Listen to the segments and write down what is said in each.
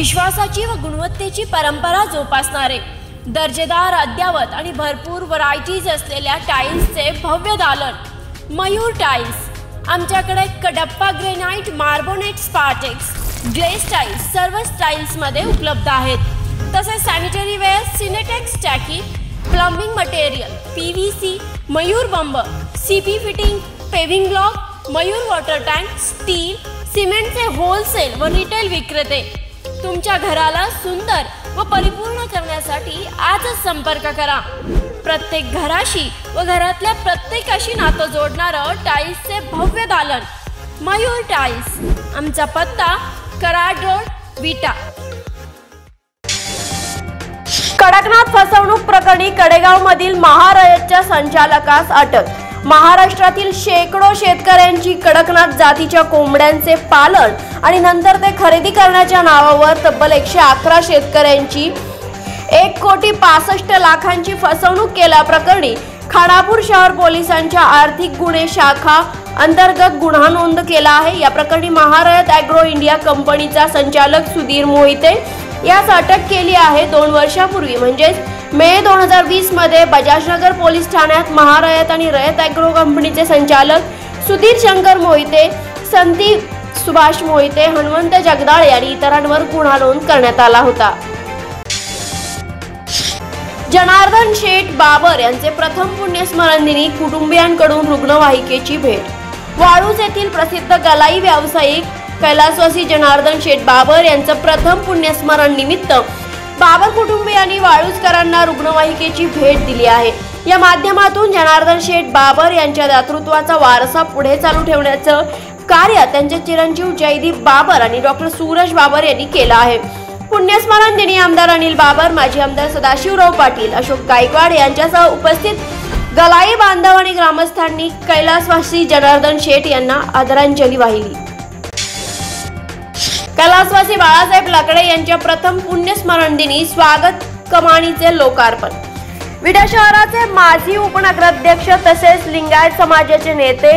विश्वासाची व गुणवत्तेची परंपरा जोपासणारे दर्जेदार अद्यावत आणि भरपूर व्हरायटीज असलेल्या टाईल्सचे भव्य दालन मयूर टाईल्स। आमच्याकडे Kadappa granite, मार्बोनेट, Spartex, glaze tiles सर्व स्टाईल्समध्ये उपलब्ध आहेत। तसेच सॅनिटरी वेअर, सिनेटेक्स टाकी, प्लंबिंग मटेरियल, पीव्हीसी, मयूर बंब, CP fitting, paving block, Mayur water tank, steel, सिमेंटचे होलसेल व रिटेल विक्रेते तुमच्या घराला सुंदर व परिपूर्ण करण्यासाठी आजच संपर्क करा। प्रत्येक घराशी व घरातल्या प्रत्येकाशी नातं जोडणारं टाईल्सचे भव्य दालन मयूर टाईल्स। आमचा पत्ता कराड रोड, विटा। कडकनाथ फसवणूक प्रकरणी कडेगाव मधील महारयतच्या संचालकास अटक। महाराष्ट्रातील शेकडो शेतकऱ्यांची कडकनाथ जातीच्या कोंबड्यांचे पालन आणि नंतर ते खरेदी करण्याच्या नावावर तब्बल 111 शेतकऱ्यांची 1,65 लाखांची फसवणूक केल्याप्रकरणी खानापूर शहर पोलिसांच्या आर्थिक गुन्हे शाखा अंतर्गत गुन्हा नोंद केला आहे। या प्रकरणी महारयत ॲग्रो इंडिया कंपनीचा संचालक सुधीर मोहिते यास अटक केली आहे। 2 वर्षापूर्वी म्हणजेच मे 2020 मध्ये बजाजनगर पोलीस ठाण्यात महारयत आणि रयत ॲग्रो कंपनीचे संचालक सुधीर शंकर मोहिते, संदीप सुभाष मोहिते, हनुमंत जगदाळे यांनी इतरांवर गुन्हा नोंद करण्यात आला होता। जनार्दन शेठ बाबर यांचे प्रथम पुण्यस्मरण दिनी कुटुंबियांकडून रुग्णवाहिकेची भेट। वाळूज येथील प्रसिद्ध गलाई व्यावसायिक कैलासवासी जनार्दन शेठ बाबर यांचं प्रथम पुण्यस्मरण निमित्त बाबर कुटुंबियांनी वाळूजकरांना रुग्णवाहिकेची भेट दिली आहे। या माध्यमातून जनार्दन शेठ बाबर यांच्या दातृत्वाचा वारसा पुढे चालू ठेवण्याचं कार्य त्यांचे चिरंजीव जयदीप बाबर आणि डॉक्टर सूरज बाबर यांनी केलं आहे। पुण्यस्मरण दिनी आमदार अनिल बाबर, माजी आमदार सदाशिवराव पाटील, अशोक गायकवाड यांच्यासह उपस्थित गलाई बांधव आणि ग्रामस्थांनी कैलासवासी जनार्दन शेठ यांना आदरांजली वाहिली। कैलासवासी बाळासाहेब लाकडे यांच्या प्रथम पुण्यस्मरण दिनी स्वागत कमानीचे लोकार्पण। विटा शहराचे माजी उपनगराध्यक्ष तसेच लिंगायत समाजाचे नेते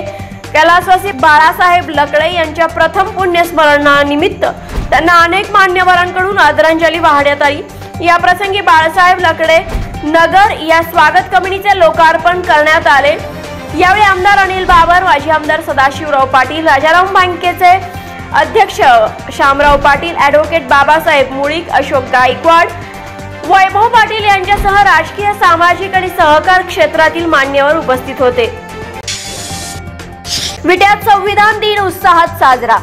कैलासवासी बाळासाहेब लाकडे यांच्या प्रथम पुण्यस्मरणानिमित्त त्यांना अनेक मान्यवरांकडून आदरांजली वाहण्यात आली। या प्रसंगी बाळासाहेब लाकडे नगर या स्वागत कमिटीचे लोकार्पण करण्यात आले। यावेळी आमदार अनिल बाबर, माजी आमदार सदाशिवराव पाटील, राजाराम बँकेचे अध्यक्ष शामराव पाटील, ॲडव्होकेट बाबासाहेब मुळीक, अशोक गायकवाड, वैभव पाटील यांच्यासह राजकीय, सामाजिक आणि सहकार क्षेत्रातील मान्यवर उपस्थित होते। विट्यात संविधान दिन उत्साहात साजरा।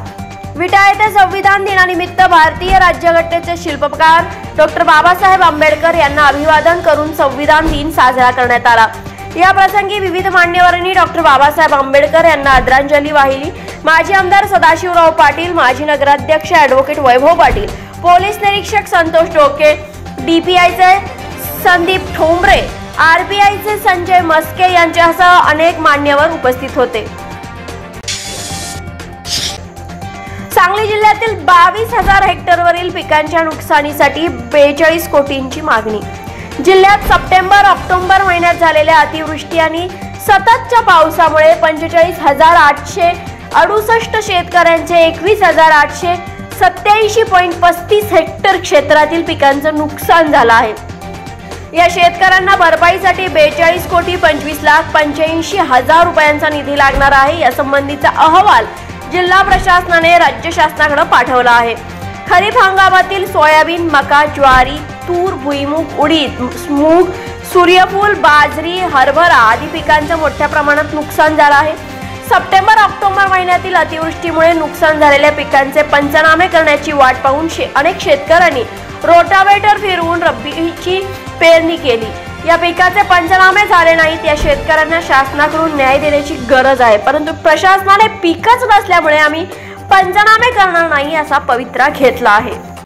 विटा येथे संविधान दिनानिमित्त भारतीय राज्यघटनेचे शिल्पकार डॉक्टर बाबासाहेब आंबेडकर यांना अभिवादन करून संविधान दिन साजरा करण्यात आला। या प्रसंगी विविध मान्यवरांनी डॉक्टर बाबासाहेब आंबेडकर यांना आदरांजली वाहिली। माजी आमदार सदाशिवराव पाटील, माजी नगराध्यक्ष ॲडव्होकेट वैभव पाटील, पोलीस निरीक्षक संतोष डोके, डीपीआयचे संदीप ठोंबरे, आरपीआयचे संजय मस्के यांच्यासह अनेक मान्यवर उपस्थित होते। सांगली जिल्ह्यातील 22,000 हेक्टरवरील पिकांच्या नुकसानीसाठी 42 कोटींची मागणी। जिल्ह्यात सप्टेंबर ऑक्टोबर महिन्यात झालेल्या अतिवृष्टी आणि सततच्या पावसामुळे 45,868 शेतकऱ्यांचे 21,887.35 हेक्टर क्षेत्रातील पिकांचं नुकसान झालं आहे। या शेतकऱ्यांना भरपाईसाठी 42,25,85,000 रुपयांचा निधी लागणार आहे। या संबंधीचा अहवाल जिल्हा प्रशासनाने राज्य शासनाकडे पाठवला आहे। खरीप हंगामातील सोयाबीन, मका, ज्वारी, तूर, भुईमूग, उडीद, मूग, सूर्यफूल, बाजरी, हरभरा आदी पिकांचं मोठ्या प्रमाणात नुकसान झालं आहे। सप्टेंबर ऑक्टोबर महिन्यातील अतिवृष्टीमुळे नुकसान झालेल्या पिकांचे पंचनामे करण्याची वाट पाहून अनेक शेतकऱ्यांनी रोटावेटर फिरवून रब्बीची पेरणी केली। या पिकाचे पंचनामे झाले नाहीत। या शेतकऱ्यांना शासनाकडून न्याय देण्याची गरज आहे, परंतु प्रशासनाने पिकच नसल्यामुळे आम्ही पंचनामे करणार नाही असा पवित्रा घेतला आहे।